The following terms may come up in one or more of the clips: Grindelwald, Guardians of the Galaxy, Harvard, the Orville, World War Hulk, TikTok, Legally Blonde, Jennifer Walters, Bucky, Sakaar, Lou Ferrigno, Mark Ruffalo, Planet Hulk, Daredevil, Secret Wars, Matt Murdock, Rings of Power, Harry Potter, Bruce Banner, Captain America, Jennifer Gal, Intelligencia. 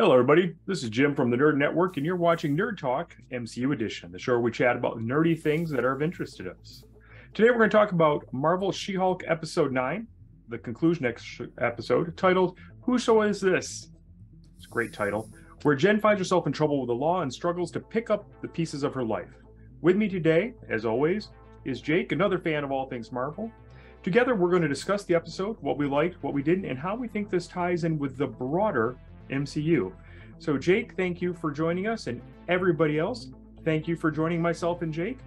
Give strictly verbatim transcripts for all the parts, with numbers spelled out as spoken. Hello, everybody. This is Jim from the Nerd Network, and you're watching Nerd Talk M C U Edition, the show where we chat about nerdy things that are of interest to us. Today, we're going to talk about Marvel She-Hulk Episode nine, the conclusion ex episode, titled, Whoso Is This? It's a great title, where Jen finds herself in trouble with the law and struggles to pick up the pieces of her life. With me today, as always, is Jake, another fan of all things Marvel. Together, we're going to discuss the episode, what we liked, what we didn't, and how we think this ties in with the broader M C U. So Jake, thank you for joining us, and everybody else, thank you for joining myself and Jake.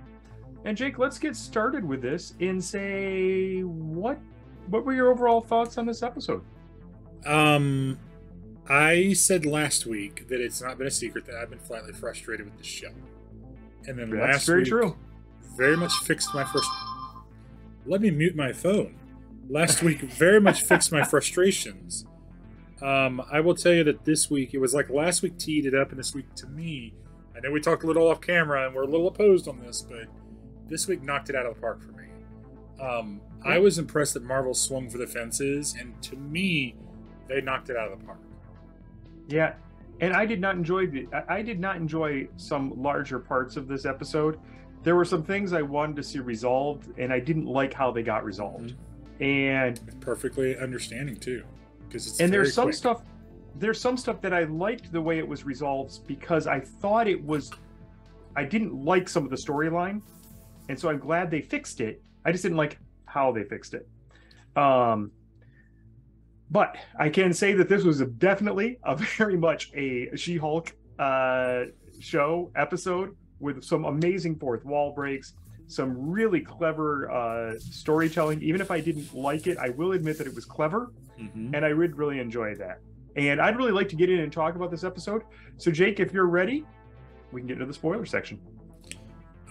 And Jake, let's get started with this and say, what what were your overall thoughts on this episode? Um, I said last week that it's not been a secret that I've been flatly frustrated with the show. And then That's last very week, true. very much fixed my first... Let me mute my phone. Last week, very much fixed my frustrations. Um, I will tell you that this week, it was like last week teed it up, and this week to me, I know we talked a little off camera and we're a little opposed on this, but this week knocked it out of the park for me. Um, I was impressed that Marvel swung for the fences, and to me, they knocked it out of the park. Yeah, and I did not enjoy the, I did not enjoy some larger parts of this episode. There were some things I wanted to see resolved, and I didn't like how they got resolved. Mm-hmm. And it's perfectly understanding too. And there's some quick. stuff, there's some stuff that I liked the way it was resolved, because I thought it was, I didn't like some of the storyline, and so I'm glad they fixed it. I just didn't like how they fixed it. Um, but I can say that this was a, definitely a very much a She-Hulk uh, show episode with some amazing fourth wall breaks, some really clever uh, storytelling. Even if I didn't like it, I will admit that it was clever. Mm-hmm. And I would really enjoy that. And I'd really like to get in and talk about this episode. So Jake, if you're ready, we can get into the spoiler section.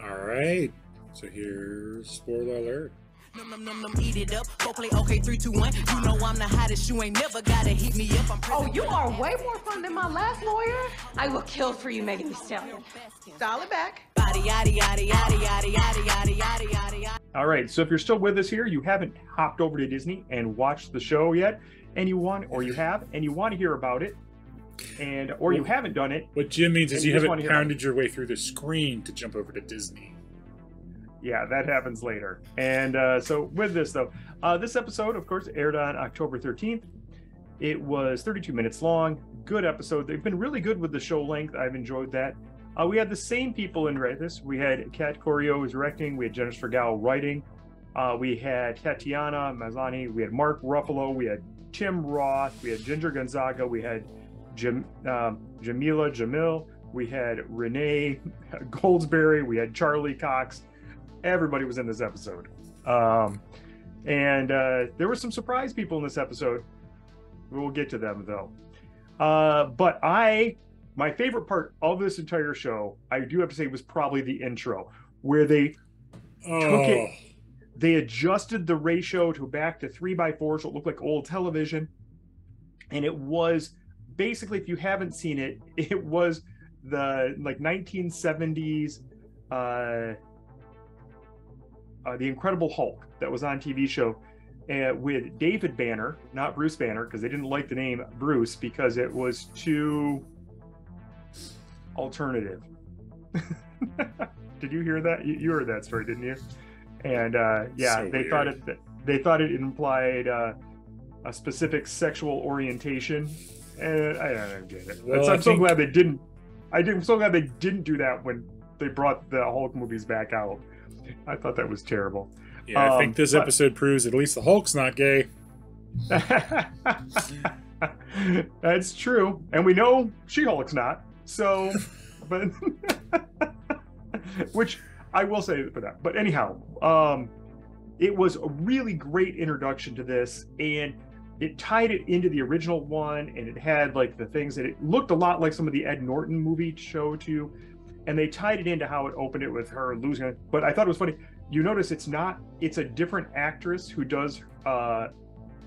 All right. So here's spoiler alert. Num, num, num, num, eat it up. Hopefully, okay, three, two, one. You know I'm the hottest. You ain't never gotta heat me up. I'm oh, you are way more fun than my last lawyer. I will kill for you, making me sell. Dollar back. All right, so if you're still with us here, you haven't hopped over to Disney and watched the show yet, and you want, or you have, and you want to hear about it, and or you haven't done it. What Jim means is you, you haven't pounded your way through the screen to jump over to Disney. Yeah, that happens later. And uh, so with this, though, uh, this episode, of course, aired on October thirteenth. It was thirty-two minutes long. Good episode. They've been really good with the show length. I've enjoyed that. Uh, we had the same people in this. We had Kat Corio was directing. We had Jennifer Gal writing. Uh, we had Tatiana Mazzani. We had Mark Ruffalo. We had Tim Roth. We had Ginger Gonzaga. We had Jam um, Jamila Jamil. We had Renee Goldsberry. We had Charlie Cox. Everybody was in this episode. Um, and uh, there were some surprise people in this episode. We'll get to them, though. Uh, but I... My favorite part of this entire show, I do have to say, was probably the intro, where they oh. took it, they adjusted the ratio to back to three by four, so it looked like old television. And it was basically, if you haven't seen it, it was the like nineteen seventies, uh, uh, the Incredible Hulk that was on T V show uh, with David Banner, not Bruce Banner, because they didn't like the name Bruce because it was too alternative. Did you hear that? You, you heard that story, didn't you? And uh yeah, so they weird. thought it they thought it implied uh a specific sexual orientation, and I don't get it. Well, I'm I so think... glad they didn't I didn't I'm so glad they didn't do that when they brought the Hulk movies back out. I thought that was terrible. Yeah, um, I think this but... episode proves at least the Hulk's not gay. That's true. And we know She-Hulk's not. So, but which I will say for that. But anyhow, um, it was a really great introduction to this, and it tied it into the original one, and it had like the things that it looked a lot like some of the Ed Norton movie show too, and they tied it into how it opened it with her losing it. But I thought it was funny. You notice it's not; it's a different actress who does uh,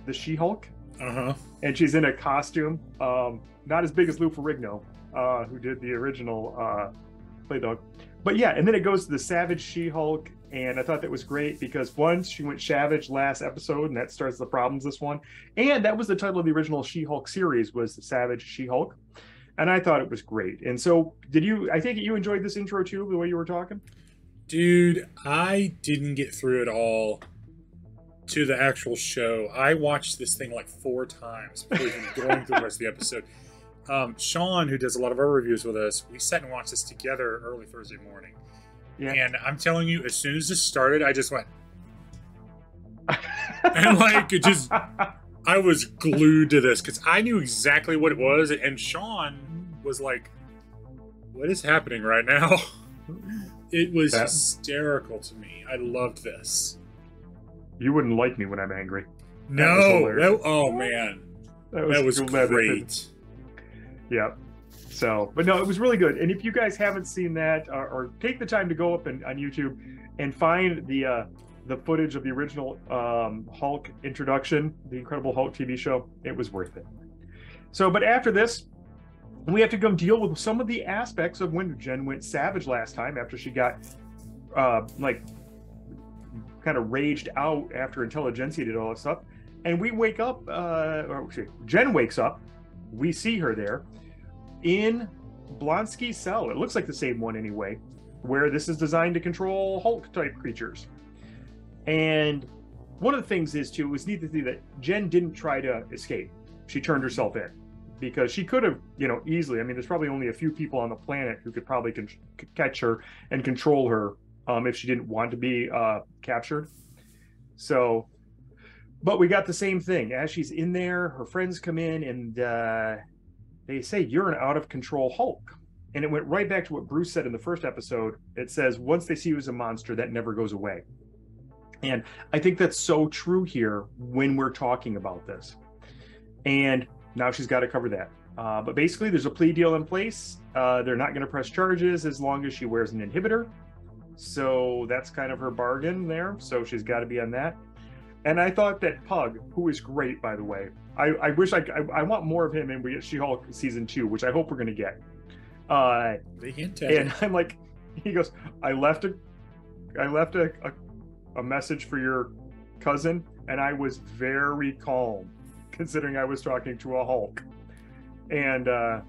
the She-Hulk, uh-huh. and she's in a costume, um, not as big as Lou Ferrigno. Uh, who did the original uh, Play Dog. But yeah, and then it goes to the Savage She-Hulk, and I thought that was great because once she went savage last episode, and that starts the problems this one. And that was the title of the original She-Hulk series, was the Savage She-Hulk. and I thought it was great. And so did you, I think you enjoyed this intro too, the way you were talking? Dude, I didn't get through it all to the actual show. I watched this thing like four times before even going through the rest of the episode. Um, Sean, who does a lot of our reviews with us, we sat and watched this together early Thursday morning. Yeah. And I'm telling you, as soon as this started, I just went. And like, it just, I was glued to this because I knew exactly what it was. And Sean was like, what is happening right now? It was that, hysterical to me. I loved this. You wouldn't like me when I'm angry. No. That, oh, man. That was, that was great. Yeah. So, but no, it was really good. And if you guys haven't seen that, or, or take the time to go up and, on YouTube and find the uh, the footage of the original um, Hulk introduction, the Incredible Hulk T V show, it was worth it. So, but after this, we have to go deal with some of the aspects of when Jen went savage last time after she got, uh, like, kind of raged out after Intelligencia did all that stuff. And we wake up, uh, or excuse, Jen wakes up, we see her there in Blonsky's cell. It looks like the same one anyway, where this is designed to control Hulk type creatures. And one of the things is too, it was neat to see that Jen didn't try to escape. She turned herself in because she could have, you know, easily, I mean, there's probably only a few people on the planet who could probably con catch her and control her um, if she didn't want to be uh, captured. So, but we got the same thing. As she's in there, her friends come in and uh, they say, you're an out of control Hulk. And it went right back to what Bruce said in the first episode. It says, once they see you as a monster, that never goes away. And I think that's so true here when we're talking about this. And now she's got to cover that. Uh, but basically, there's a plea deal in place. Uh, they're not going to press charges as long as she wears an inhibitor. So that's kind of her bargain there. So she's got to be on that. And I thought that Pug, who is great, by the way, I, I wish I, I I want more of him in She-Hulk season two, which I hope we're going to get. Uh, they hint at and it. I'm like, he goes, I left a, I left a. a a message for your cousin, and I was very calm considering I was talking to a Hulk. And uh,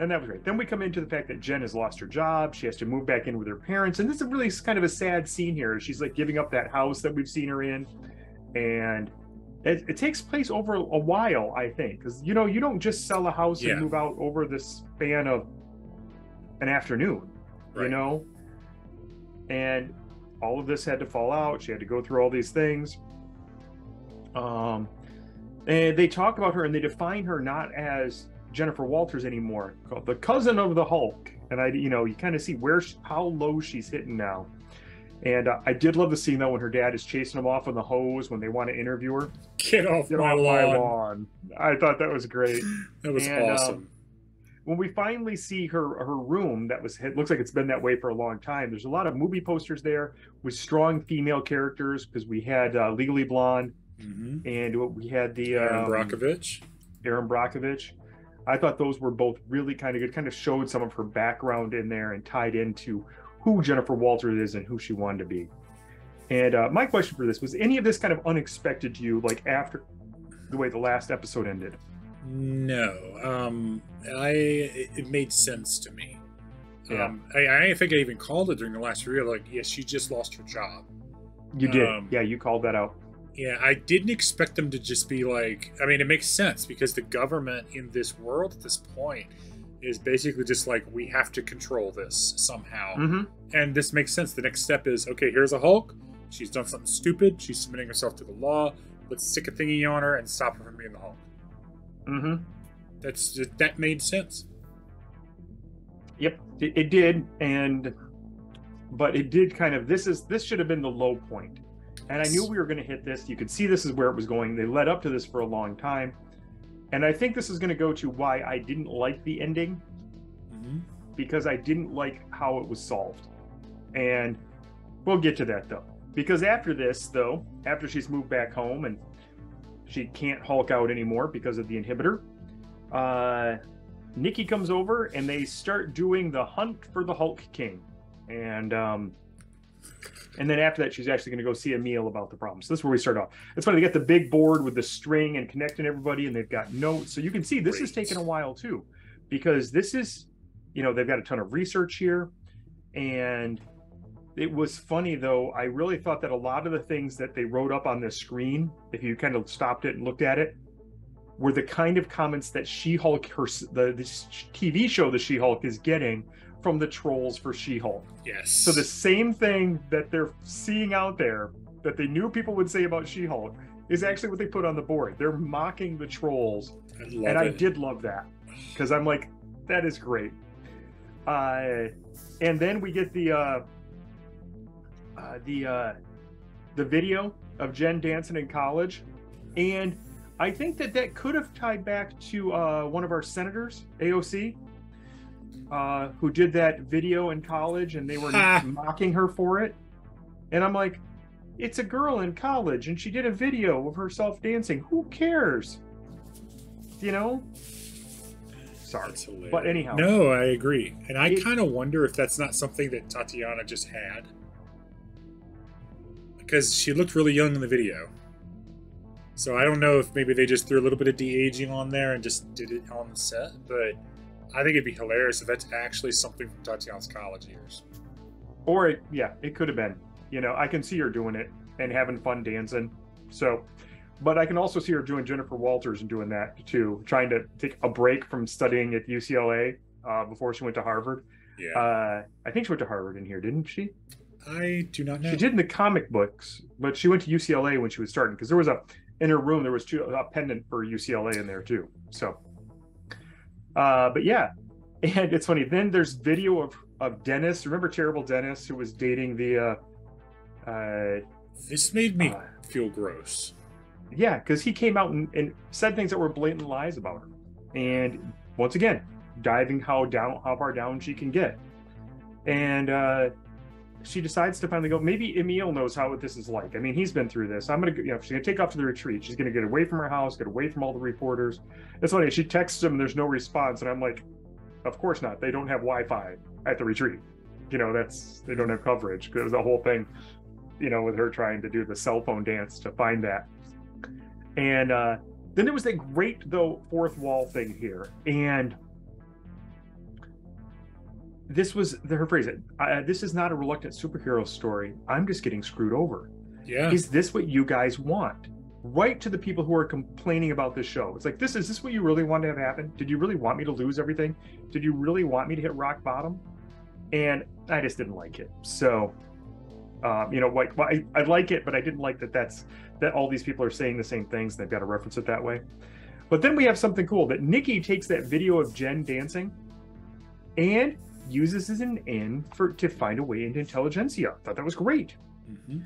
and that was great. Then we come into the fact that Jen has lost her job. She has to move back in with her parents. And this is a really kind of a sad scene here. She's like giving up that house that we've seen her in. And it, it takes place over a while, I think. Because, you know, you don't just sell a house yeah. and move out over the span of an afternoon, right. you know? And all of this had to fall out. She had to go through all these things. Um, and they talk about her and they define her not as Jennifer Walters anymore, called the cousin of the Hulk. And I, you know, you kind of see where, she, how low she's hitting now. And uh, I did love the scene though when her dad is chasing them off on the hose when they want to interview her. Get off, Get my, off lawn. my lawn. I thought that was great. That was and, awesome. Um, When we finally see her her room, that was it looks like it's been that way for a long time. There's a lot of movie posters there with strong female characters because we had uh, Legally Blonde, mm-hmm. and we had the Aaron um, Brockovich. Aaron Brockovich. I thought those were both really kind of good. Kind of showed some of her background in there and tied into who Jennifer Walters is and who she wanted to be. And uh, my question for this was: any of this kind of unexpected to you, like after the way the last episode ended? No, um, I it made sense to me. Yeah. Um, I, I think I even called it during the last reel. Like, yeah, she just lost her job. You did, um, yeah. You called that out. Yeah, I didn't expect them to just be like. I mean, it makes sense because the government in this world at this point is basically just like, we have to control this somehow, mm-hmm. and this makes sense. The next step is okay. Here's a Hulk. She's done something stupid. She's submitting herself to the law. Let's stick a thingy on her and stop her from being the Hulk. Mm-hmm. That's just, that made sense. Yep, it, it did, and but it did kind of. This is this should have been the low point, and I knew we were going to hit this. You could see this is where it was going. They led up to this for a long time, and I think this is going to go to why I didn't like the ending, mm-hmm. because I didn't like how it was solved, and we'll get to that though. Because after this, though, after she's moved back home and. She can't Hulk out anymore because of the inhibitor. Uh, Nikki comes over and they start doing the hunt for the Hulk King. And um, and then after that, she's actually going to go see Emil about the problem. So this is where we start off. It's funny, they got the big board with the string and connecting everybody, and they've got notes. So you can see this Great. Is taking a while too. because this is, you know, they've got a ton of research here. And it was funny, though. I really thought that a lot of the things that they wrote up on the screen, if you kind of stopped it and looked at it, were the kind of comments that She-Hulk, her, the this T V show, the She-Hulk, is getting from the trolls for She-Hulk. Yes. So the same thing that they're seeing out there that they knew people would say about She-Hulk is actually what they put on the board. They're mocking the trolls. I love and it. I did love that, because I'm like, that is great. Uh, and then we get the uh, uh, the uh, the video of Jen dancing in college, and I think that that could have tied back to uh, one of our senators, A O C, uh, who did that video in college, and they were mocking her for it. And I'm like, it's a girl in college, and she did a video of herself dancing. Who cares? You know? Sorry. But anyhow. No, I agree. And I kind of wonder if that's not something that Tatiana just had. Because she looked really young in the video. So I don't know if maybe they just threw a little bit of de-aging on there and just did it on the set, but I think it'd be hilarious if that's actually something from Tatiana's college years. Or, it, yeah, it could have been. You know, I can see her doing it and having fun dancing. So, but I can also see her doing Jennifer Walters and doing that too, trying to take a break from studying at U C L A uh, before she went to Harvard. Yeah. Uh, I think she went to Harvard in here, didn't she? I do not know. She did in the comic books, but she went to U C L A when she was starting, because there was a... in her room, there was two, a pendant for U C L A in there too. So, uh, but yeah, and it's funny. Then there's video of of Dennis. Remember terrible Dennis, who was dating the. Uh, uh, this made me uh, feel gross. Yeah, because he came out and, and said things that were blatant lies about her, and once again, diving how down, how far down she can get, and. Uh, She decides to finally go, maybe Emil knows how what this is like. I mean, he's been through this. I'm going to, you know, she's going to take off to the retreat. She's going to get away from her house, get away from all the reporters. It's funny. She texts him, and there's no response. And I'm like, of course not. They don't have Wi-Fi at the retreat. You know, that's, they don't have coverage. Because it was the whole thing, you know, with her trying to do the cell phone dance to find that. And uh, then there was that great, though, fourth wall thing here. And this was the, her phrase. Uh, this is not a reluctant superhero story. I'm just getting screwed over. Yeah. Is this what you guys want? Right to the people who are complaining about this show. It's like, this is this what you really want to have happen? Did you really want me to lose everything? Did you really want me to hit rock bottom? And I just didn't like it. So, um, you know, like well, I, I like it, but I didn't like that. That's that all these people are saying the same things. They've got to reference it that way. But then we have something cool that Nikki takes that video of Jen dancing, and uses as an end for to find a way into Intelligencia. Thought that was great. Mm-hmm.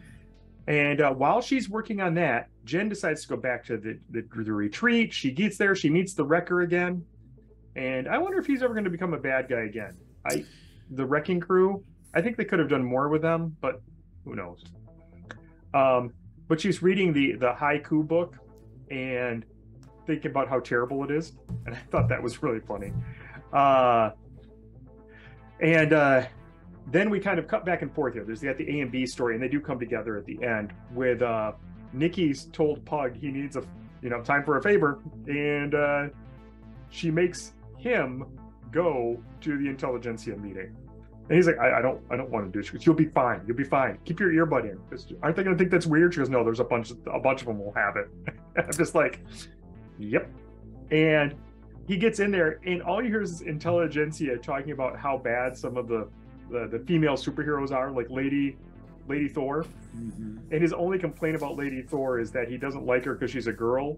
And uh, while she's working on that, Jen decides to go back to the, the the retreat. She gets there. She meets the Wrecker again. And I wonder if he's ever going to become a bad guy again. I, the Wrecking Crew. I think they could have done more with them, but who knows? Um, but she's reading the the haiku book and thinking about how terrible it is. And I thought that was really funny. Uh, And uh, then we kind of cut back and forth here. There's got the A and B story, and they do come together at the end with uh, Nikki's told Pug he needs a, you know, time for a favor. And uh, she makes him go to the Intelligencia meeting. And he's like, I, I don't I don't want to do it. She goes, you'll be fine. You'll be fine. Keep your earbud in. Aren't they going to think that's weird? She goes, no, there's a bunch, of, a bunch of them will have it. I'm just like, yep. And he gets in there, and all you hear is Intelligencia talking about how bad some of the, the, the female superheroes are, like Lady Lady Thor. Mm-hmm. And his only complaint about Lady Thor is that he doesn't like her because she's a girl.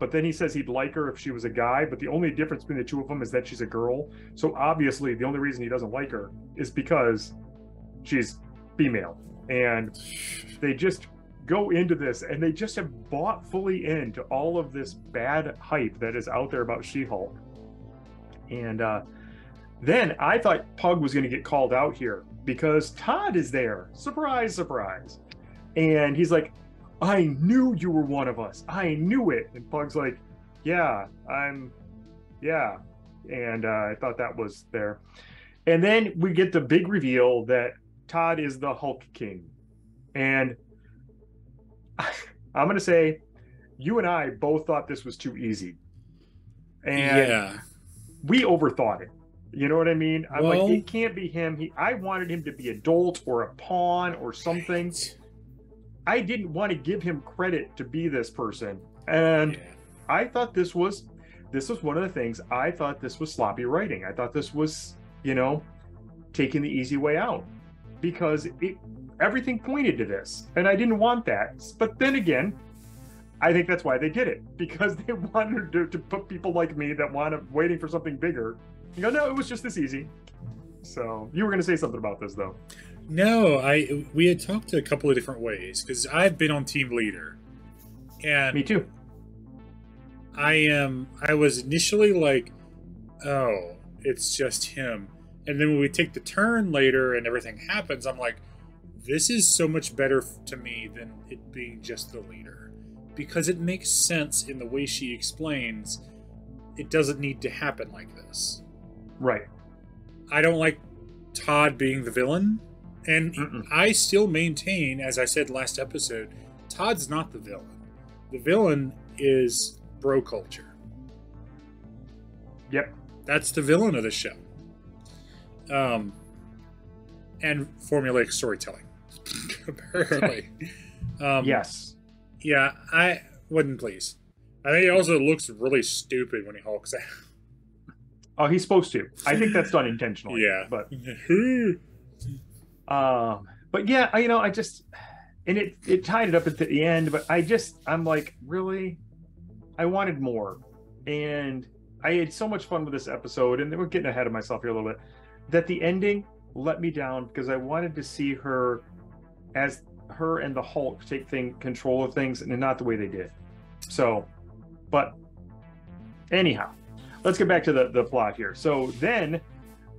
But then he says he'd like her if she was a guy. But the only difference between the two of them is that she's a girl. So obviously, the only reason he doesn't like her is because she's female. And they just go into this, and they just have bought fully into all of this bad hype that is out there about She-Hulk. And uh, then I thought Pug was going to get called out here because Todd is there. Surprise, surprise. And he's like, I knew you were one of us. I knew it. And Pug's like, yeah, I'm, yeah. And uh, I thought that was there. And then we get the big reveal that Todd is the Hulk King. And I'm going to say you and I both thought this was too easy. And yeah. we overthought it. You know what I mean? I'm well, like, it can't be him. He, I wanted him to be adult or a pawn or something. Right. I didn't want to give him credit to be this person. And yeah. I thought this was, this was one of the things, I thought this was sloppy writing. I thought this was, you know, taking the easy way out, because it, everything pointed to this, and I didn't want that. But then again, I think that's why they did it, because they wanted to, to put people like me that want to, waiting for something bigger. You go, no, it was just this easy. So you were going to say something about this, though. No, I we had talked a couple of different ways, because I've been on Team Leader, and me too. I am. Um, I was initially like, oh, it's just him, and then when we take the turn later and everything happens, I'm like, this is so much better to me than it being just the leader, because it makes sense in the way she explains. It doesn't need to happen like this. Right. I don't like Todd being the villain. And Mm-mm. I still maintain, as I said last episode, Todd's not the villain. The villain is bro culture. Yep. That's the villain of the show. Um, and formulaic storytelling, apparently. um, yes. Yeah, I wouldn't please. I think he also looks really stupid when he hulks out. Oh, he's supposed to. I think that's done intentionally. Yeah. But, um, but yeah, I, you know, I just, and it, it tied it up at the end, but I just, I'm like, really? I wanted more. And I had so much fun with this episode, and we're getting ahead of myself here a little bit, that the ending let me down, because I wanted to see her as her and the Hulk take thing, control of things, and not the way they did. So, but anyhow, let's get back to the, the plot here. So then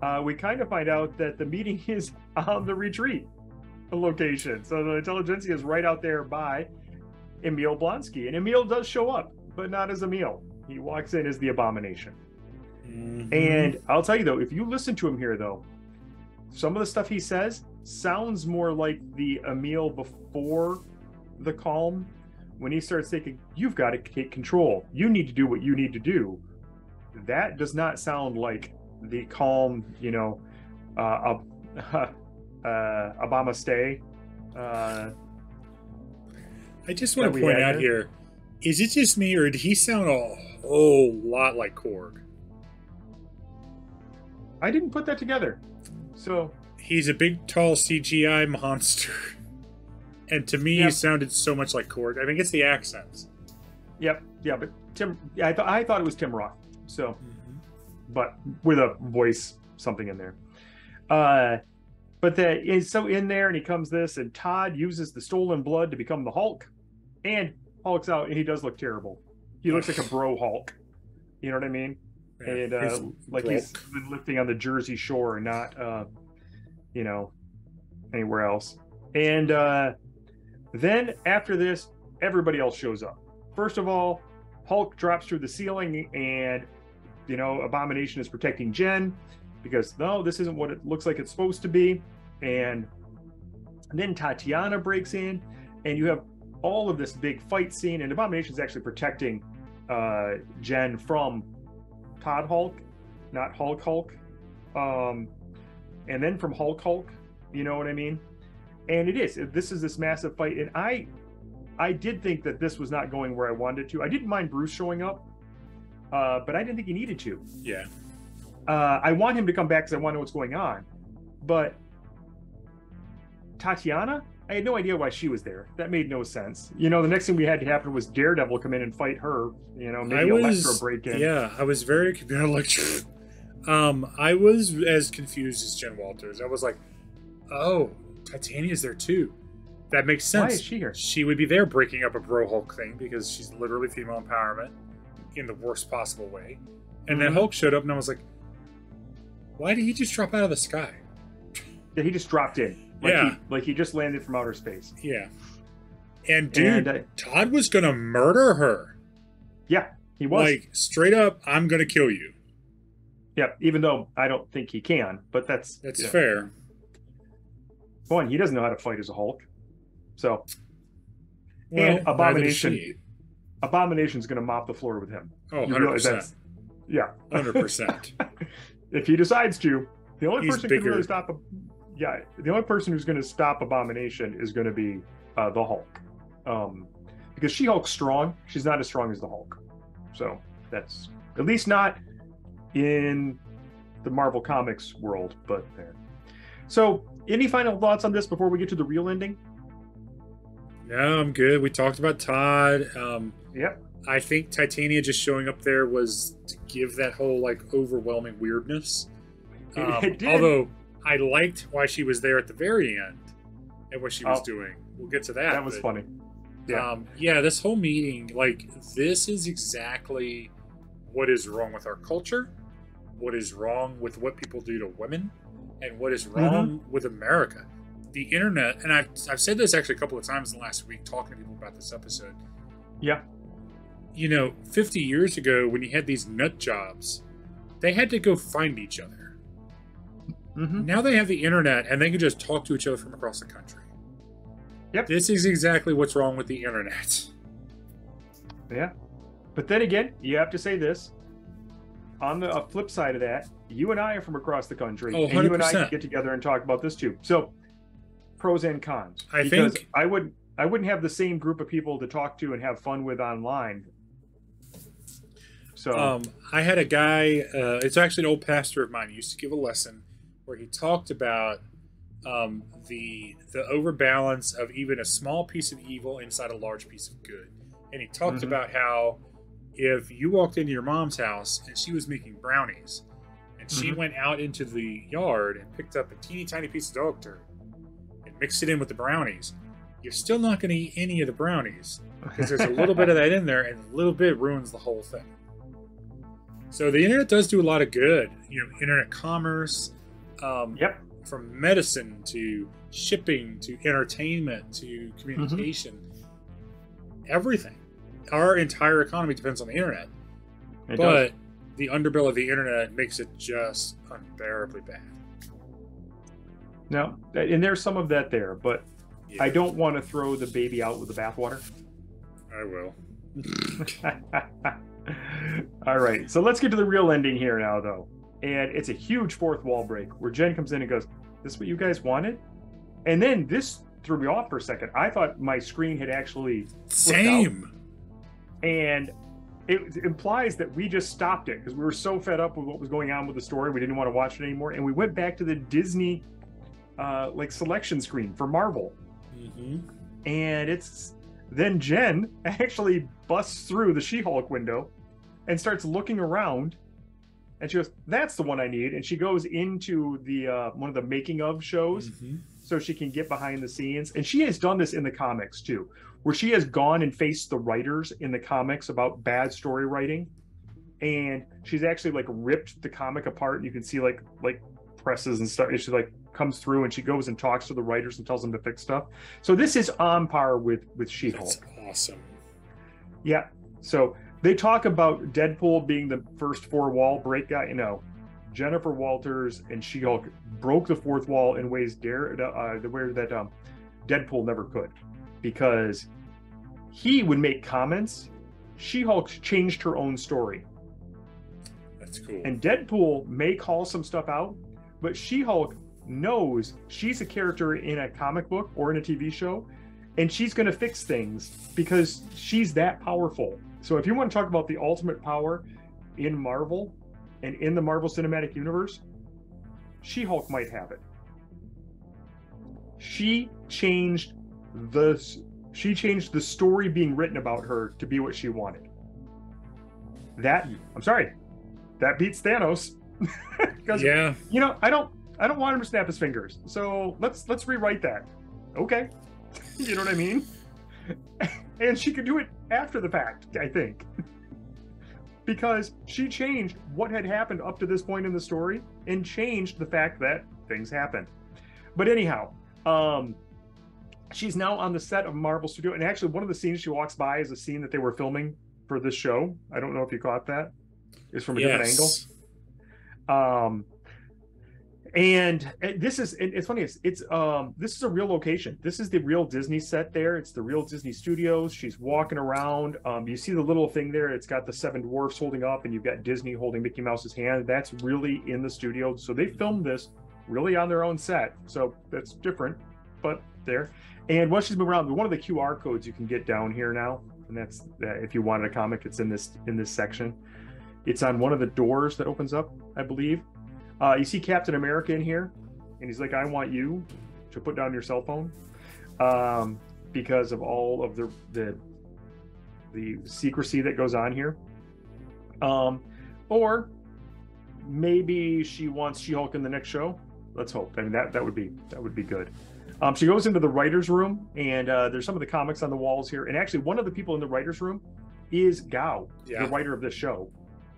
uh, we kind of find out that the meeting is on the retreat location. So the Intelligencia is right out there by Emil Blonsky. And Emil does show up, but not as Emil. He walks in as the Abomination. Mm-hmm. And I'll tell you, though, if you listen to him here, though, some of the stuff he says sounds more like the Emil before the calm. When he starts thinking, you've got to take control, you need to do what you need to do, that does not sound like the calm, you know, uh, uh, uh, Obama stay. Uh, I just want to point out here. here, is it just me, or did he sound a whole lot like Korg? I didn't put that together. So he's a big, tall C G I monster. And to me, yep. He sounded so much like Korg. I think it's the accents. Yep, yeah, but Tim, yeah, I, th I thought it was Tim Roth. So, mm-hmm. But with a voice, something in there. Uh, but that is so in there, and he comes this, and Todd uses the stolen blood to become the Hulk, and Hulk's out, and he does look terrible. He looks like a bro Hulk. You know what I mean? Yeah, and uh, he's like broke. He's been lifting on the Jersey Shore, not, uh, you know, anywhere else. And, uh, then after this, everybody else shows up. First of all, Hulk drops through the ceiling, and you know, Abomination is protecting Jen because no, this isn't what it looks like it's supposed to be. And then Tatiana breaks in, and you have all of this big fight scene, and Abomination is actually protecting uh, Jen from Todd Hulk, not Hulk Hulk. Um, and then from Hulk Hulk, you know what I mean? And it is, this is this massive fight. And I I did think that this was not going where I wanted to. I didn't mind Bruce showing up, uh, but I didn't think he needed to. Yeah. Uh, I want him to come back because I want to know what's going on. But Tatiana, I had no idea why she was there. That made no sense. You know, the next thing we had to happen was Daredevil come in and fight her. You know, maybe Electra break in. Yeah, I was very confused. um, I was as confused as Jen Walters. I was like, oh, Titania's there too. That makes sense. Why is she here? She would be there breaking up a bro Hulk thing because she's literally female empowerment in the worst possible way. And mm-hmm. Then Hulk showed up, and I was like, why did he just drop out of the sky? Yeah, he just dropped in. Like yeah. He, like he just landed from outer space. Yeah. And dude, and, uh, Todd was going to murder her. Yeah, he was. Like, straight up, I'm going to kill you. Yeah, even though I don't think he can, but that's... That's yeah. fair. One, he doesn't know how to fight as a Hulk. So, well, and Abomination, Abomination's going to mop the floor with him. Oh, one hundred percent. That's, Yeah. one hundred percent. If he decides to, the only He's person who can really stop him. Yeah, the only person who's going to stop Abomination is going to be uh, the Hulk, um, because She-Hulk's strong. She's not as strong as the Hulk, so that's at least not in the Marvel Comics world. But there. So, any final thoughts on this before we get to the real ending? No, I'm good. We talked about Todd. Um, yep. I think Titania just showing up there was to give that whole like overwhelming weirdness. Um, it did. Although. I liked why she was there at the very end and what she was oh, doing. We'll get to that. That was but, funny. Yeah. Um, yeah, this whole meeting, like, this is exactly what is wrong with our culture, what is wrong with what people do to women, and what is wrong mm-hmm. with America. The internet, and I've, I've said this actually a couple of times in the last week talking to people about this episode. Yeah. You know, fifty years ago, when you had these nut jobs, they had to go find each other. Mm-hmm. Now they have the internet and they can just talk to each other from across the country. Yep. This is exactly what's wrong with the internet. Yeah. But then again, you have to say this. On the flip side of that, you and I are from across the country. Oh, one hundred percent. And you and I can get together and talk about this too. So pros and cons. I because think I would I wouldn't have the same group of people to talk to and have fun with online. So um, I had a guy, uh, it's actually an old pastor of mine, he used to give a lesson where he talked about um, the the overbalance of even a small piece of evil inside a large piece of good. And he talked mm-hmm. about how if you walked into your mom's house and she was making brownies, and mm-hmm. she went out into the yard and picked up a teeny tiny piece of dog turd and mixed it in with the brownies, you're still not gonna eat any of the brownies because there's a little bit of that in there and a little bit ruins the whole thing. So the internet does do a lot of good, you know, internet commerce, Um, yep. from medicine to shipping to entertainment to communication, mm-hmm. everything. Our entire economy depends on the internet, it but does. The underbill of the internet makes it just unbearably bad. Now, and there's some of that there, but yeah. I don't want to throw the baby out with the bathwater. I will. All right, so let's get to the real ending here now, though. And it's a huge fourth wall break where Jen comes in and goes, "This is what you guys wanted?" And then this threw me off for a second. I thought my screen had actually same. Out. And it implies that we just stopped it because we were so fed up with what was going on with the story. We didn't want to watch it anymore. And we went back to the Disney uh, like selection screen for Marvel. Mm-hmm. And it's then Jen actually busts through the She-Hulk window and starts looking around. And she goes, "That's the one I need." And she goes into the uh, one of the making of shows mm-hmm. so she can get behind the scenes. And she has done this in the comics too, where she has gone and faced the writers in the comics about bad story writing. And she's actually like ripped the comic apart. And you can see like like presses and stuff. And she like comes through and she goes and talks to the writers and tells them to fix stuff. So this is on par with, with She-Hulk. That's awesome. Yeah. So... they talk about Deadpool being the first four wall break guy. You know, Jennifer Walters and She-Hulk broke the fourth wall in ways dare uh, the way that um, Deadpool never could, because he would make comments. She-Hulk changed her own story. That's cool. And Deadpool may call some stuff out, but She-Hulk knows she's a character in a comic book or in a T V show, and she's going to fix things because she's that powerful. So if you want to talk about the ultimate power in Marvel and in the Marvel Cinematic Universe, She-Hulk might have it. She changed the she changed the story being written about her to be what she wanted. That I'm sorry, that beats Thanos. Yeah. You know, I don't I don't want him to snap his fingers. So let's let's rewrite that. Okay. You know what I mean? And she could do it after the fact, I think. Because she changed what had happened up to this point in the story and changed the fact that things happened. But anyhow, um, she's now on the set of Marvel Studio. And actually, one of the scenes she walks by is a scene that they were filming for this show. I don't know if you caught that. It's from a yes. different angle. Um, And this is, it's funny, it's, it's um this is a real location. This is the real Disney set there. It's the real Disney Studios. She's walking around. Um, you see the little thing there. It's got the seven dwarfs holding up, and you've got Disney holding Mickey Mouse's hand. That's really in the studio. So they filmed this really on their own set. So that's different, but there. And once she's moved around, one of the Q R codes you can get down here now, and that's uh, if you wanted a comic, it's in this in this section. It's on one of the doors that opens up, I believe. Uh, you see Captain America in here, and he's like, I want you to put down your cell phone, um, because of all of the, the the secrecy that goes on here. Um, or maybe she wants She-Hulk in the next show. Let's hope. I mean, that, that would be that would be good. Um, she goes into the writer's room, and uh, there's some of the comics on the walls here. And actually, one of the people in the writer's room is Gao, yeah. the writer of this show.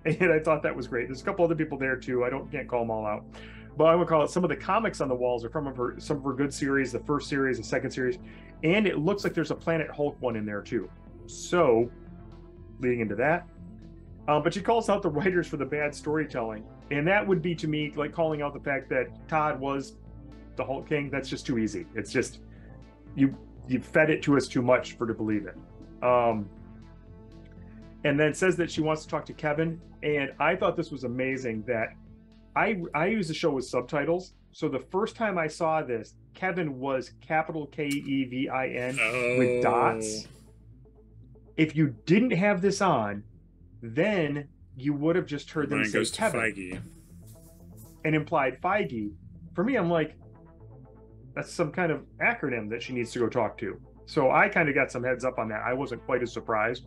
And I thought that was great. There's a couple other people there too. I don't can't call them all out, but I would call it some of the comics on the walls are from her, some of her good series, the first series, the second series, and it looks like there's a Planet Hulk one in there too. So, leading into that, um, but she calls out the writers for the bad storytelling, and that would be to me like calling out the fact that Todd was the Hulk King. That's just too easy. It's just you you fed it to us too much for to believe it. Um, and then says that she wants to talk to Kevin. And I thought this was amazing that I I use the show with subtitles. So the first time I saw this, Kevin was capital K E V I N oh. with dots. If you didn't have this on, then you would have just heard them Mine say Kevin. Feige. And implied Feige. For me, I'm like, that's some kind of acronym that she needs to go talk to. So I kind of got some heads up on that. I wasn't quite as surprised.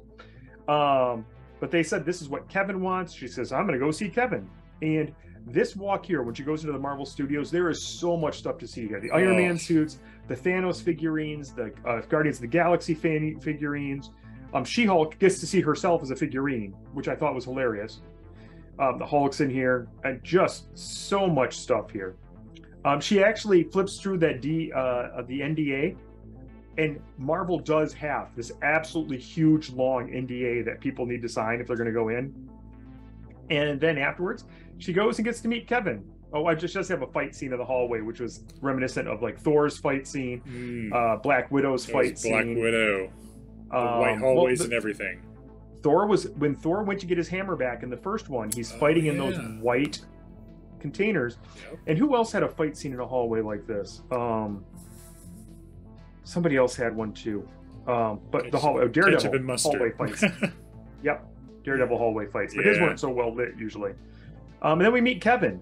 Um... But they said, this is what Kevin wants. She says, I'm going to go see Kevin. And this walk here, when she goes into the Marvel Studios, there is so much stuff to see here. The Iron oh. Man suits, the Thanos figurines, the uh, Guardians of the Galaxy fan figurines. Um, She-Hulk gets to see herself as a figurine, which I thought was hilarious. Um, the Hulk's in here, and just so much stuff here. Um, she actually flips through that D, uh, the N D A. And Marvel does have this absolutely huge, long N D A that people need to sign if they're going to go in. And then afterwards, she goes and gets to meet Kevin. Oh, I just, just have a fight scene in the hallway, which was reminiscent of like Thor's fight scene, mm. uh, Black Widow's Those fight Black scene. Black Widow. Um, white hallways well, the, and everything. Thor was, when Thor went to get his hammer back in the first one, he's oh, fighting yeah. in those white containers. Yep. And who else had a fight scene in a hallway like this? Um... Somebody else had one too, um, but it's, the hallway, oh, Daredevil hallway fights. Yep, Daredevil hallway fights, but yeah. his weren't so well lit usually. Um, and then we meet Kevin.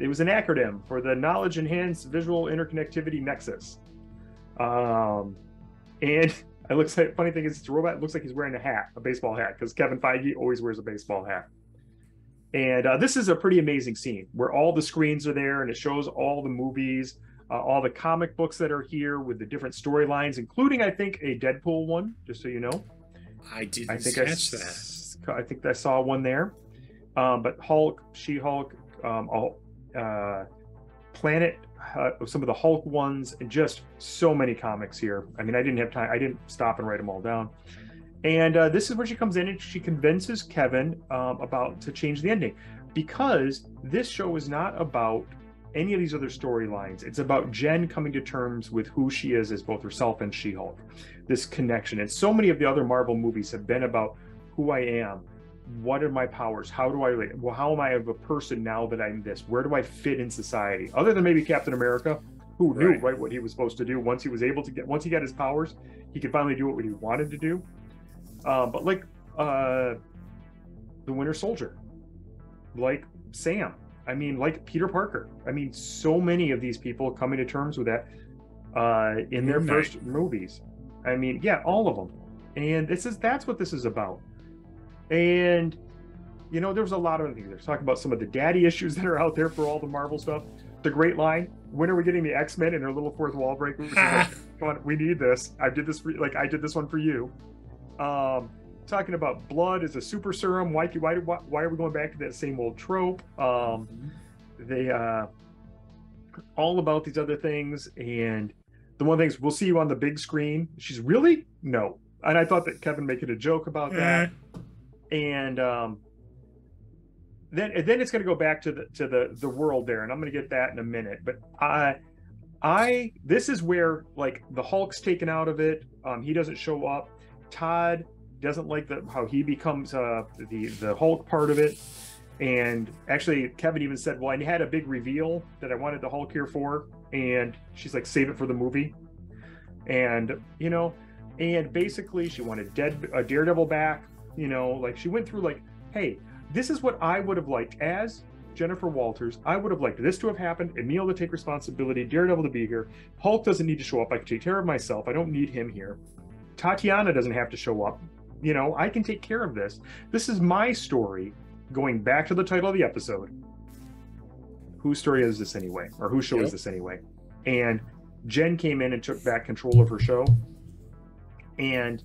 It was an acronym for the Knowledge Enhanced Visual Interconnectivity Nexus. Um, and it looks like, funny thing is, it's a robot. It looks like he's wearing a hat, a baseball hat, because Kevin Feige always wears a baseball hat. And uh, this is a pretty amazing scene where all the screens are there, and it shows all the movies. Uh, all the comic books that are here with the different storylines, including, I think, a Deadpool one, just so you know. I didn't I think catch I, that. I think I saw one there. Um, but Hulk, She-Hulk, um, uh, Planet, uh, some of the Hulk ones, and just so many comics here. I mean, I didn't have time. I didn't stop and write them all down. And uh, this is where she comes in and she convinces Kevin um, about to change the ending. Because this show is not about any of these other storylines. It's about Jen coming to terms with who she is as both herself and She-Hulk, this connection. And so many of the other Marvel movies have been about who I am, what are my powers, how do I relate, well, how am I of a person now that I'm this, where do I fit in society, other than maybe Captain America, who right. knew right what he was supposed to do. Once he was able to get, once he got his powers, he could finally do what he wanted to do. Uh, but like uh, the Winter Soldier, like Sam, I mean, like Peter Parker. I mean, so many of these people coming to terms with that uh, in their Midnight. first movies. I mean, yeah, all of them. And this is that's what this is about. And, you know, there was a lot of things. They're talking about some of the daddy issues that are out there for all the Marvel stuff. The great line, when are we getting the X-Men and their little fourth wall break? Which is like, come on, we need this. I did this for, like, I did this one for you. Um, talking about blood is a super serum. Why, why, why are we going back to that same old trope? Um, they uh, all about these other things. And the one thing is, we'll see you on the big screen. She's really? No. And I thought that Kevin making a joke about that. And um, then then it's going to go back to the to the the world there, and I'm going to get that in a minute. But I I this is where like the Hulk's taken out of it. Um, he doesn't show up. Todd doesn't like the how he becomes uh the the Hulk part of it. And actually, Kevin even said, well, I had a big reveal that I wanted the Hulk here for. And she's like, save it for the movie. And, you know, and basically she wanted dead, uh, Daredevil back. You know, like she went through like, hey, this is what I would have liked as Jennifer Walters. I would have liked this to have happened. Emil to take responsibility. Daredevil to be here. Hulk doesn't need to show up. I can take care of myself. I don't need him here. Tatiana doesn't have to show up. You know, I can take care of this. This is my story. Going back to the title of the episode, whose story is this anyway? Or whose show yep. is this anyway? And Jen came in and took back control of her show. And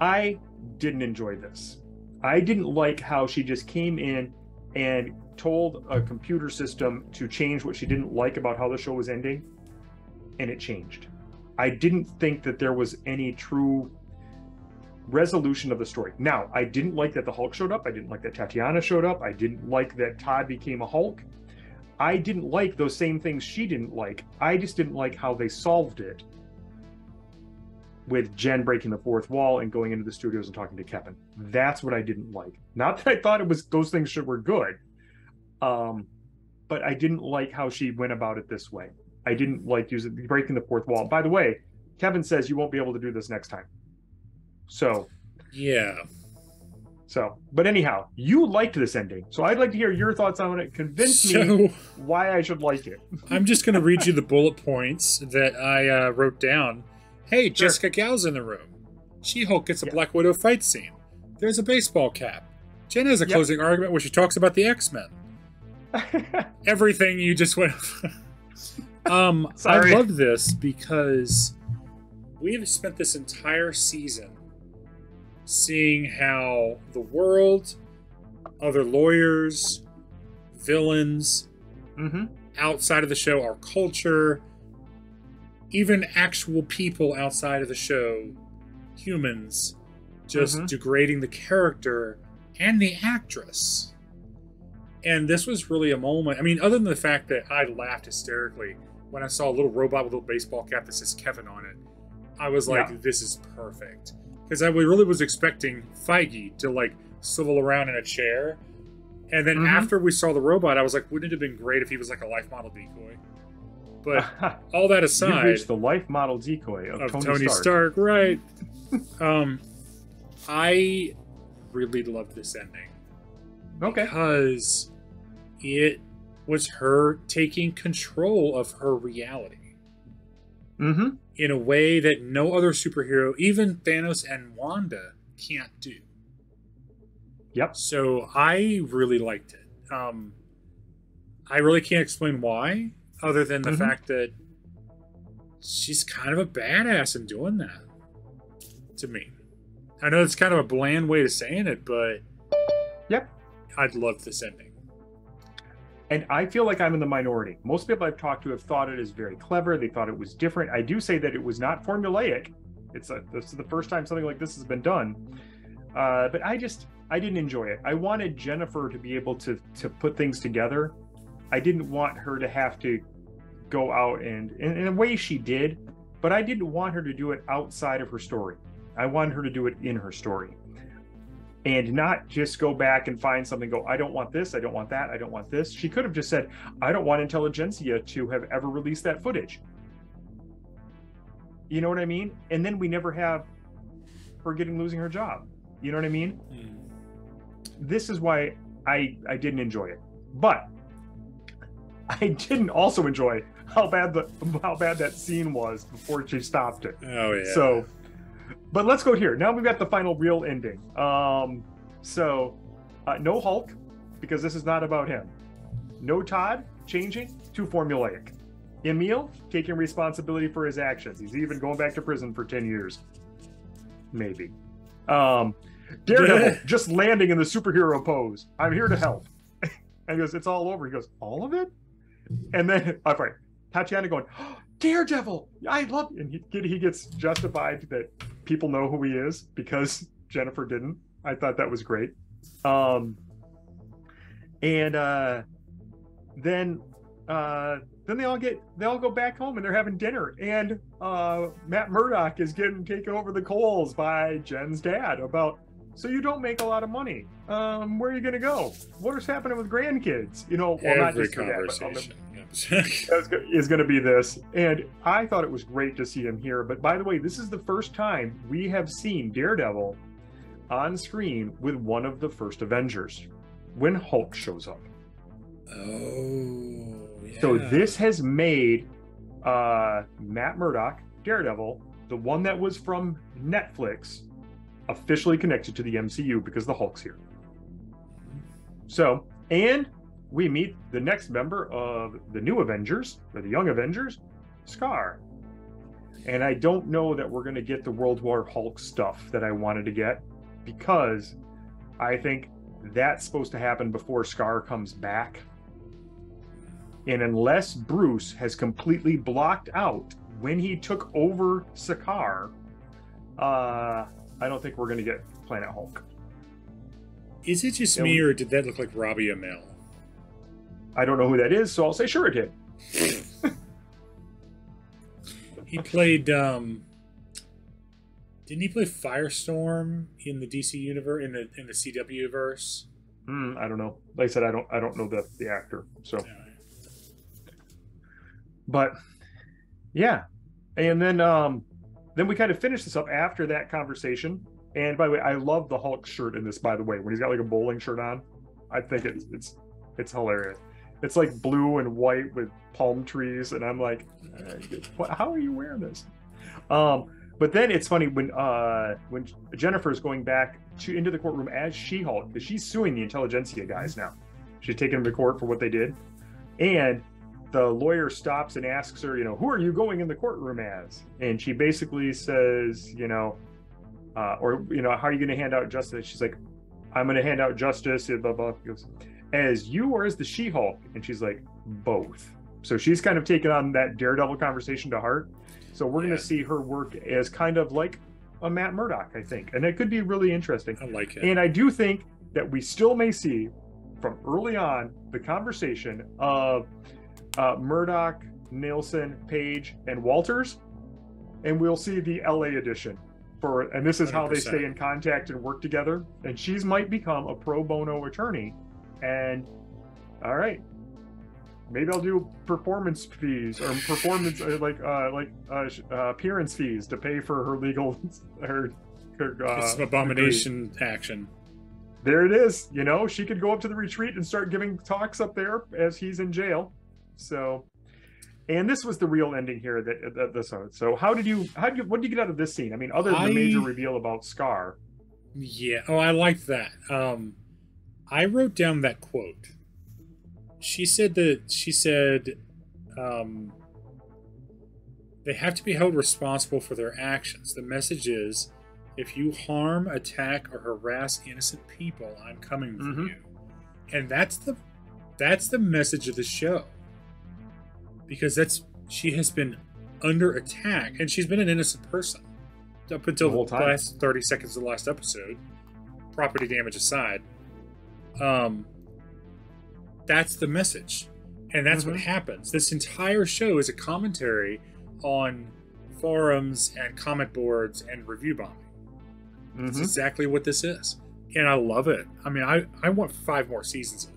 I didn't enjoy this. I didn't like how she just came in and told a computer system to change what she didn't like about how the show was ending. And it changed. I didn't think that there was any true resolution of the story. Now, I didn't like that the Hulk showed up. I didn't like that Tatiana showed up. I didn't like that Todd became a Hulk. I didn't like those same things she didn't like. I just didn't like how they solved it with Jen breaking the fourth wall and going into the studios and talking to Kevin. That's what I didn't like. Not that I thought it was those things were good, um, but I didn't like how she went about it this way. I didn't like using breaking the fourth wall. By the way, Kevin says you won't be able to do this next time. So, yeah. So, but anyhow, you liked this ending. So I'd like to hear your thoughts on it. Convince so, me why I should like it. I'm just going to read you the bullet points that I uh, wrote down. Hey, sure. Jessica Gal's in the room. She-Hulk gets a yeah. Black Widow fight scene. There's a baseball cap. Jen has a yep. closing argument where she talks about the X-Men. Everything you just went Um, Sorry. I love this because we have spent this entire season seeing how the world, other lawyers, villains, mm-hmm. outside of the show, our culture, even actual people outside of the show, humans, just mm-hmm. degrading the character and the actress. And this was really a moment. I mean, other than the fact that I laughed hysterically when I saw a little robot with a little baseball cap that says Kevin on it. I was like, yeah. this is perfect. Because I really was expecting Feige to like swivel around in a chair. And then mm-hmm. after we saw the robot, I was like, wouldn't it have been great if he was like a life model decoy? But all that aside. You reached the life model decoy of, of Tony, Tony Stark. Stark right. um, I really loved this ending. Okay. Because it was her taking control of her reality. Mm-hmm. In a way that no other superhero, even Thanos and Wanda, can't do. Yep. So I really liked it. Um, I really can't explain why, other than the mm-hmm. fact that she's kind of a badass in doing that, to me. I know it's kind of a bland way of saying it, but yep, I'd love this ending. And I feel like I'm in the minority. Most people I've talked to have thought it is very clever. They thought it was different. I do say that it was not formulaic. It's a, this is the first time something like this has been done. Uh, but I just, I didn't enjoy it. I wanted Jennifer to be able to to put things together. I didn't want her to have to go out and, and in a way she did, but I didn't want her to do it outside of her story. I wanted her to do it in her story. And not just go back and find something and go, I don't want this, I don't want that, I don't want this. She could have just said, I don't want Intelligencia to have ever released that footage. You know what I mean? And then we never have her getting losing her job. You know what I mean? Mm. This is why I, I didn't enjoy it. But I didn't also enjoy how bad the how bad that scene was before she stopped it. Oh, yeah. So... But let's go here. Now we've got the final real ending. Um, so, uh, no Hulk, because this is not about him. No Todd, changing, too formulaic. Emil, taking responsibility for his actions. He's even going back to prison for ten years. Maybe. Um, Daredevil, just landing in the superhero pose. I'm here to help. And he goes, it's all over. He goes, all of it? And then, all right, Tatiana going, oh, Daredevil, I love you. And he, he gets justified that... people know who he is because Jennifer didn't. I thought that was great. Um, And uh, then uh, then they all get they all go back home and they're having dinner. And uh, Matt Murdock is getting taken over the coals by Jen's dad about, so you don't make a lot of money. Um, where are you going to go? What is happening with grandkids? You know, well, every not just conversation that, is going to be this. And I thought it was great to see him here. But by the way, this is the first time we have seen Daredevil on screen with one of the first Avengers when Hulk shows up. Oh, yeah. So this has made uh, Matt Murdock, Daredevil, the one that was from Netflix, officially connected to the M C U because the Hulk's here. So, and we meet the next member of the new Avengers, or the Young Avengers, Skaar. And I don't know that we're going to get the World War Hulk stuff that I wanted to get, because I think that's supposed to happen before Skaar comes back. And unless Bruce has completely blocked out when he took over Sakaar, uh, I don't think we're going to get Planet Hulk. Is it just you me, know, or did that look like Robbie Amell? I don't know who that is, so I'll say sure it did. He played, um, didn't he play Firestorm in the D C universe, in the in the C W verse? Mm, I don't know. Like I said, I don't I don't know the the actor. So, yeah. But yeah, and then um. Then we kind of finish this up after that conversation. And by the way, I love the Hulk shirt in this, by the way, when he's got like a bowling shirt on. I think it's it's it's hilarious. It's like blue and white with palm trees. And I'm like, how are you wearing this? Um, but then it's funny when uh, when Jennifer is going back to, into the courtroom as She-Hulk, because she's suing the Intelligencia guys now. She's taking them to court for what they did. And the lawyer stops and asks her, you know, who are you going in the courtroom as? And she basically says, you know, uh, or, you know, how are you going to hand out justice? She's like, I'm going to hand out justice, blah, blah. He goes, as you or as the She-Hulk? And she's like, both. So she's kind of taken on that Daredevil conversation to heart. So we're yeah. going to see her work as kind of like a Matt Murdock, I think. And it could be really interesting. I like it. And I do think that we still may see from early on the conversation of Uh, Murdoch, Nielsen, Page, and Walters, and we'll see the L A edition for, and this is one hundred percent how they stay in contact and work together. And she's might become a pro bono attorney, and all right, maybe I'll do performance fees or performance uh, like uh, like uh, uh, appearance fees to pay for her legal her, her uh, it's an abomination degree. Action. There it is. You know, she could go up to the retreat and start giving talks up there as he's in jail. So, and this was the real ending here. That, that this one. So, how did you? How did you? What did you get out of this scene? I mean, other than I, the major reveal about Skaar. Yeah. Oh, I liked that. Um, I wrote down that quote. She said that she said, um, they have to be held responsible for their actions. The message is, if you harm, attack, or harass innocent people, I'm coming for mm-hmm. you. And that's the that's the message of the show. Because that's she has been under attack, and she's been an innocent person up until the, whole time. the last thirty seconds of the last episode. Property damage aside, um, that's the message, and that's mm-hmm. what happens. This entire show is a commentary on forums and comment boards and review bombing. Mm-hmm. That's exactly what this is, and I love it. I mean, I I want five more seasons of it.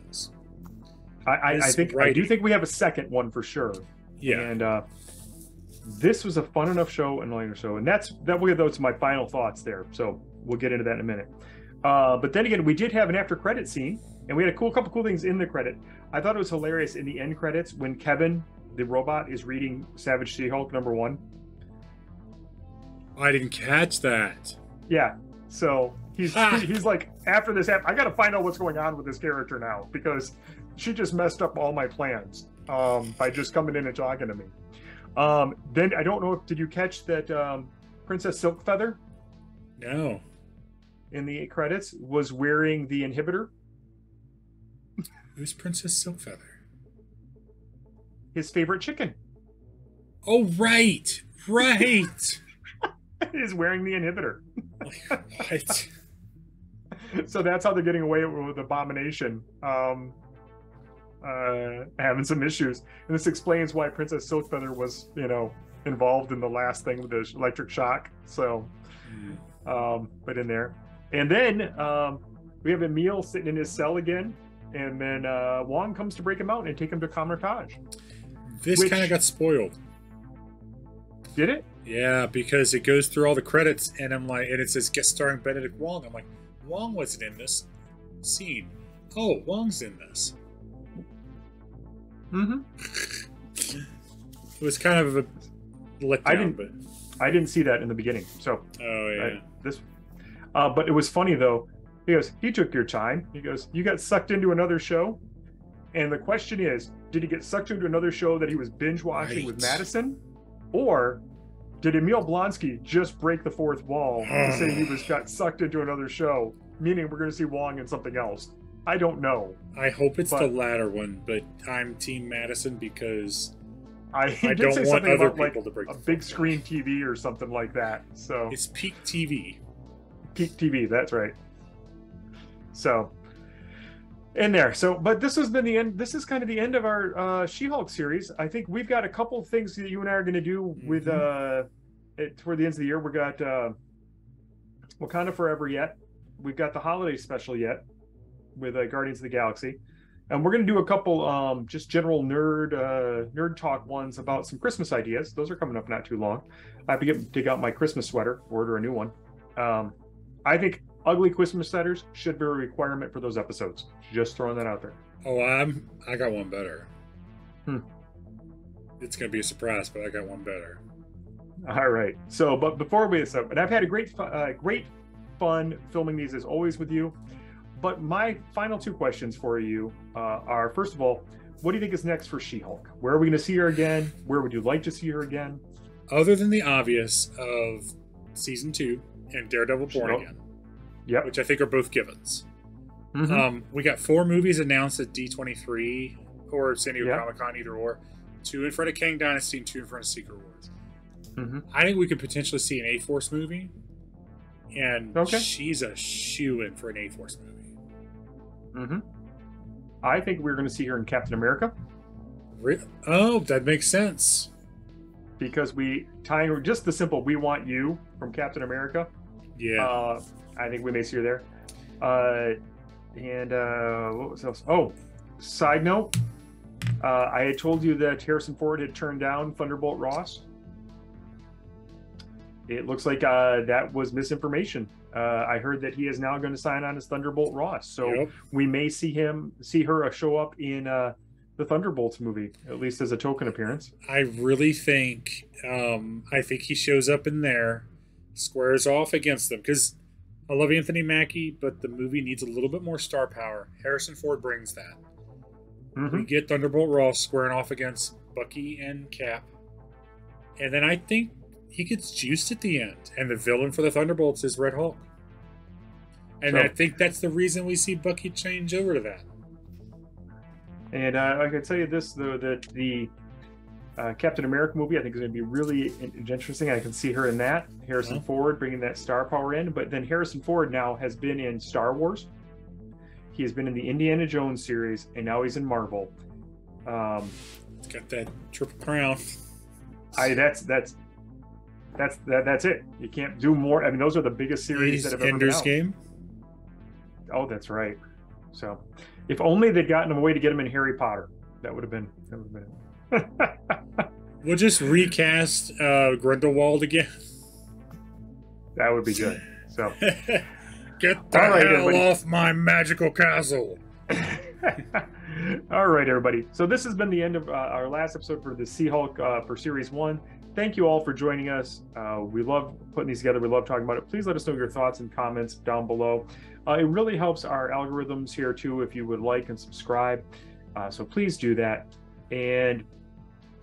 I, I think writing. I do think we have a second one for sure. Yeah. And uh, this was a fun enough show and longer show, and that's that. We'll get those my final thoughts there. So we'll get into that in a minute. Uh, but then again, we did have an after credit scene, and we had a cool couple cool things in the credit. I thought it was hilarious in the end credits when Kevin, the robot, is reading Savage She-Hulk number one. I didn't catch that. Yeah. So he's ah. he's like, after this happened, I got to find out what's going on with this character now, because she just messed up all my plans um, by just coming in and talking to me. Um, then I don't know if, did you catch that um, Princess Silkfeather? No. In the credits was wearing the inhibitor. Who's Princess Silkfeather? His favorite chicken. Oh, right. Right. Is wearing the inhibitor. What? So that's how they're getting away with Abomination. Um, uh, having some issues. And this explains why Princess Silkfeather was, you know, involved in the last thing with the electric shock. So, um, but in there. And then um, we have Emil sitting in his cell again. And then uh, Wong comes to break him out and take him to Kamrataj. This which... kind of got spoiled. Did it? Yeah, because it goes through all the credits, and I'm like, and it says guest starring Benedict Wong. I'm like, Wong wasn't in this scene. Oh, Wong's in this. Mm-hmm. It was kind of a letdown. I didn't, but... I didn't see that in the beginning. So, oh yeah, I, this. Uh, but it was funny though. He goes, he took your time. He goes, you got sucked into another show, and the question is, did he get sucked into another show that he was binge watching right. with Madison, or did Emil Blonsky just break the fourth wall and say he was got sucked into another show, meaning we're going to see Wong in something else? I don't know. I hope it's but, the latter one, but I'm Team Madison because I, I don't say want other about, people like, to break a the big wall. Screen T V or something like that. So it's peak T V. Peak T V, that's right. So in there. So, but this has been the end. This is kind of the end of our uh, She-Hulk series. I think we've got a couple of things that you and I are going to do with uh, it, toward the end of the year. We've got uh, Wakanda Forever yet. We've got the holiday special yet with uh, Guardians of the Galaxy, and we're going to do a couple um, just general nerd uh, nerd talk ones about some Christmas ideas. Those are coming up not too long. I have to get dig out my Christmas sweater, order a new one. Um, I think. Ugly Christmas setters should be a requirement for those episodes. Just throwing that out there. Oh, I'm, I got one better. Hmm. It's going to be a surprise, but I got one better. All right. So, but before we this up, and I've had a great, uh, great fun filming these as always with you. But my final two questions for you uh, are, first of all, what do you think is next for She-Hulk? Where are we going to see her again? Where would you like to see her again? Other than the obvious of season two and Daredevil Born nope. Again. Yep. Which I think are both givens. Mm-hmm. Um, we got four movies announced at D twenty-three or San Diego yep. Comic-Con, either or. Two in front of Kang Dynasty and two in front of Secret Wars. Mm-hmm. I think we could potentially see an A-Force movie. And okay. she's a shoo-in for an A-Force movie. Mm-hmm. I think we're going to see her in Captain America. Really? Oh, that makes sense. Because we, tying just the simple, we want you from Captain America. Yeah. Uh, I think we may see her there. Uh, and uh, what was else? Oh, side note. Uh, I had told you that Harrison Ford had turned down Thunderbolt Ross. It looks like uh, that was misinformation. Uh, I heard that he is now going to sign on as Thunderbolt Ross. So yep. we may see him, see her show up in uh, the Thunderbolts movie, at least as a token appearance. I really think, um, I think he shows up in there, squares off against them, because I love Anthony Mackie, but the movie needs a little bit more star power. Harrison Ford brings that. Mm-hmm. We get Thunderbolt Ross squaring off against Bucky and Cap. And then I think he gets juiced at the end. And the villain for the Thunderbolts is Red Hulk. And so, I think that's the reason we see Bucky change over to that. And uh, I can tell you this, though, that the uh, Captain America movie, I think, is going to be really interesting. I can see her in that. Harrison mm-hmm. Ford bringing that star power in. But then Harrison Ford now has been in Star Wars. He has been in the Indiana Jones series, and now he's in Marvel. Um, it's got that triple crown. I that's that's that's that, that's it. You can't do more. I mean, those are the biggest series he's that have ever Ender's been out. Game. Oh, that's right. So, if only they'd gotten him away to get him in Harry Potter, that would have been that would have been. We'll just recast uh, Grindelwald again. That would be good. So, get the right, hell everybody. Off my magical castle! All right, everybody. So this has been the end of uh, our last episode for the She-Hulk uh, for Series One. Thank you all for joining us. Uh, we love putting these together. We love talking about it. Please let us know your thoughts and comments down below. Uh, it really helps our algorithms here too if you would like and subscribe. Uh, so please do that. And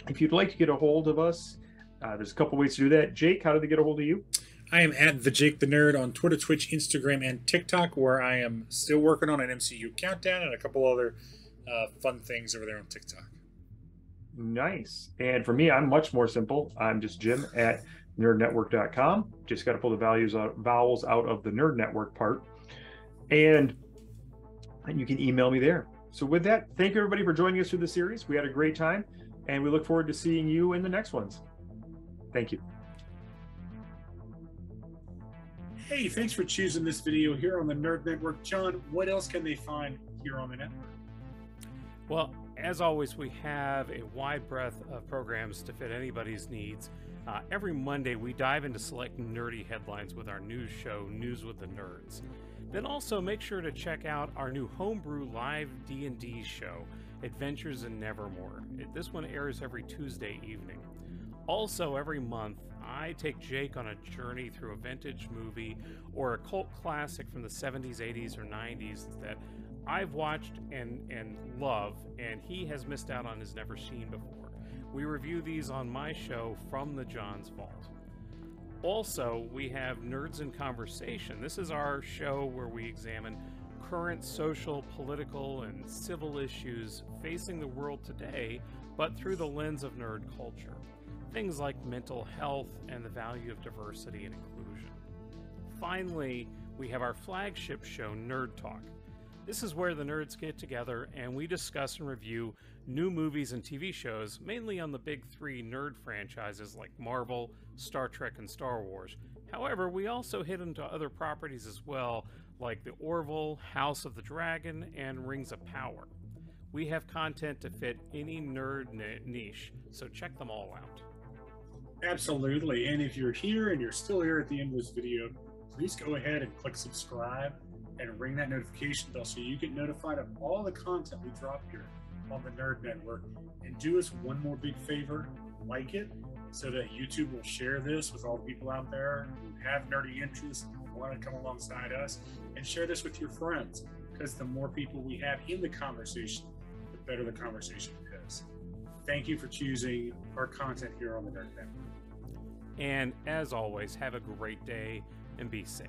if you'd like to get a hold of us, uh, there's a couple ways to do that. Jake, how do they get a hold of you? I am at the Jake the Nerd on Twitter, Twitch, Instagram, and TikTok, where I am still working on an M C U countdown and a couple other uh, fun things over there on TikTok. Nice. And for me, I'm much more simple. I'm just Jim at nerd network dot com. Just got to pull the values out, vowels out of the Nerd Network part. And, and you can email me there. So with that, thank you everybody for joining us through the series. We had a great time, and we look forward to seeing you in the next ones. Thank you. Hey, thanks for choosing this video here on the Nerd Network. John, what else can they find here on the network? Well, as always, we have a wide breadth of programs to fit anybody's needs. Uh, every Monday, we dive into select nerdy headlines with our news show, News with the Nerds. Then also make sure to check out our new homebrew live D and D show, Adventures in Nevermore. This one airs every Tuesday evening. Also, every month, I take Jake on a journey through a vintage movie or a cult classic from the seventies, eighties, or nineties that I've watched and, and love, and he has missed out on has never seen before. We review these on my show, From the John's Vault. Also, we have Nerds in Conversation. This is our show where we examine current social, political, and civil issues facing the world today, but through the lens of nerd culture. Things like mental health and the value of diversity and inclusion. Finally, we have our flagship show, Nerd Talk. This is where the nerds get together and we discuss and review new movies and T V shows, mainly on the big three nerd franchises like Marvel, Star Trek, and Star Wars. However, we also hit into other properties as well, like The Orville, House of the Dragon, and Rings of Power. We have content to fit any nerd niche, so check them all out. Absolutely, and if you're here and you're still here at the end of this video, please go ahead and click subscribe and ring that notification bell so you get notified of all the content we drop here on the Nerd Network. And do us one more big favor, like it, so that YouTube will share this with all the people out there who have nerdy interests and want to come alongside us, and share this with your friends, because the more people we have in the conversation, the better the conversation is. Thank you for choosing our content here on the Nerd Network. And as always, have a great day and be safe.